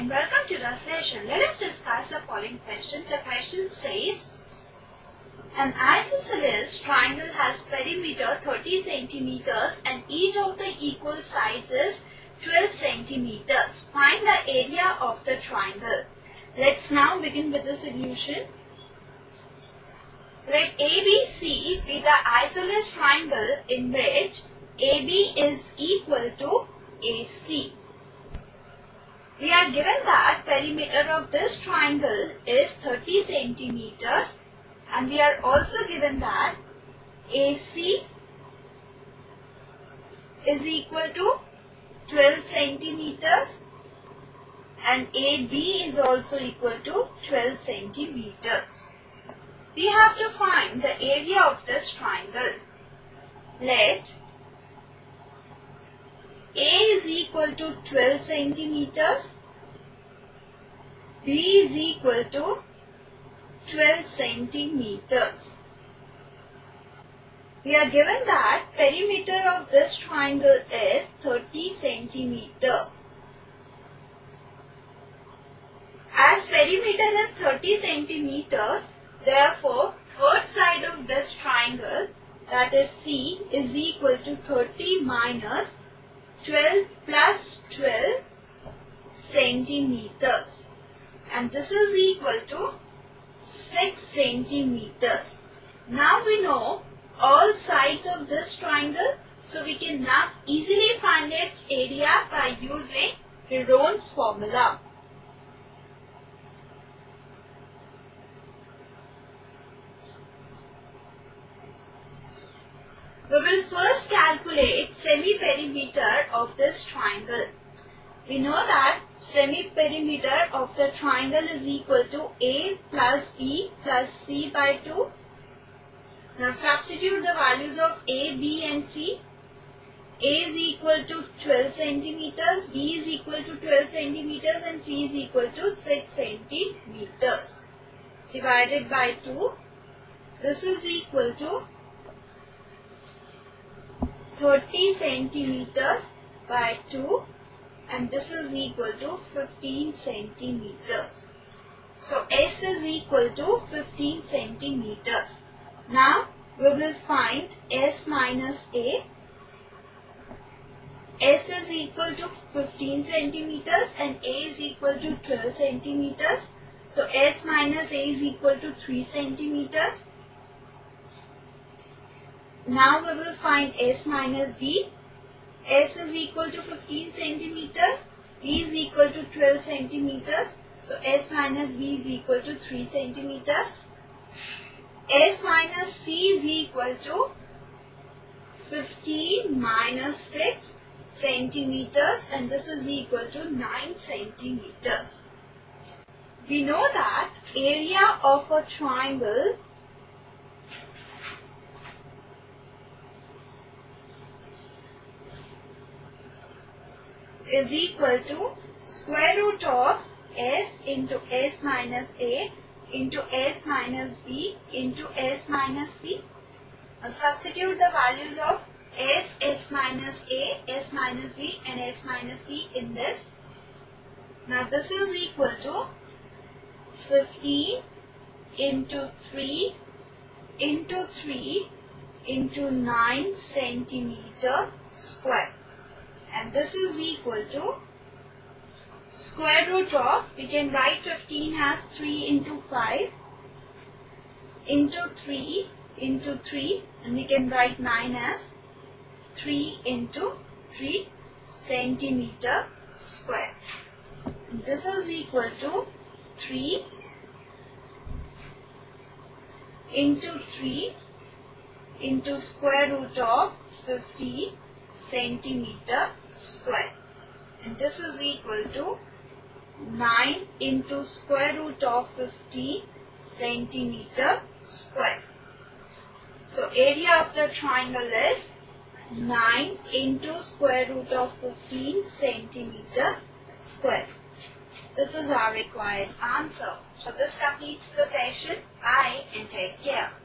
and welcome to the session. Let us discuss the following question. The question says, an isosceles triangle has perimeter 30 centimeters and each of the equal sides is 12 centimeters. Find the area of the triangle. Let's now begin with the solution. Let ABC be the isosceles triangle in which AB is equal to AC. We are given that perimeter of this triangle is 30 centimeters, and we are also given that AC is equal to 12 centimeters and AB is also equal to 12 centimeters. We have to find the area of this triangle. Let A is equal to 12 centimeters, B is equal to 12 centimeters. We are given that perimeter of this triangle is 30 centimeter. As perimeter is 30 centimeter, therefore third side of this triangle, that is C, is equal to 30 minus 12 plus 12 centimeters, and this is equal to 6 centimeters. Now we know all sides of this triangle, so we can now easily find its area by using Heron's formula. We will first calculate semi-perimeter of this triangle. We know that semi-perimeter of the triangle is equal to A plus B plus C by 2. Now substitute the values of A, B and C. A is equal to 12 centimeters, B is equal to 12 centimeters and C is equal to 6 centimeters. Divided by 2. This is equal to 30 centimeters by 2, and this is equal to 15 centimeters. So S is equal to 15 centimeters. Now we will find S minus A. S is equal to 15 centimeters and A is equal to 12 centimeters. So S minus A is equal to 3 centimeters. Now we will find S minus B. S is equal to 15 centimeters. B is equal to 12 centimeters. So S minus B is equal to 3 centimeters. S minus C is equal to 15 minus 6 centimeters, and this is equal to 9 centimeters. We know that area of a triangle is equal to square root of S into S minus A into S minus B into S minus C. Now substitute the values of S, S minus A, S minus B and S minus C in this. Now this is equal to 15 into 3 into 3 into 9 centimeter square. And this is equal to square root of, we can write 15 as 3 into 5 into 3 into 3, and we can write 9 as 3 into 3 centimeter square. And this is equal to 3 into 3 into square root of 15 centimeter square, and this is equal to 9 into square root of 15 centimeter square. So area of the triangle is 9 into square root of 15 centimeter square. This is our required answer. So this completes the session. Bye and take care.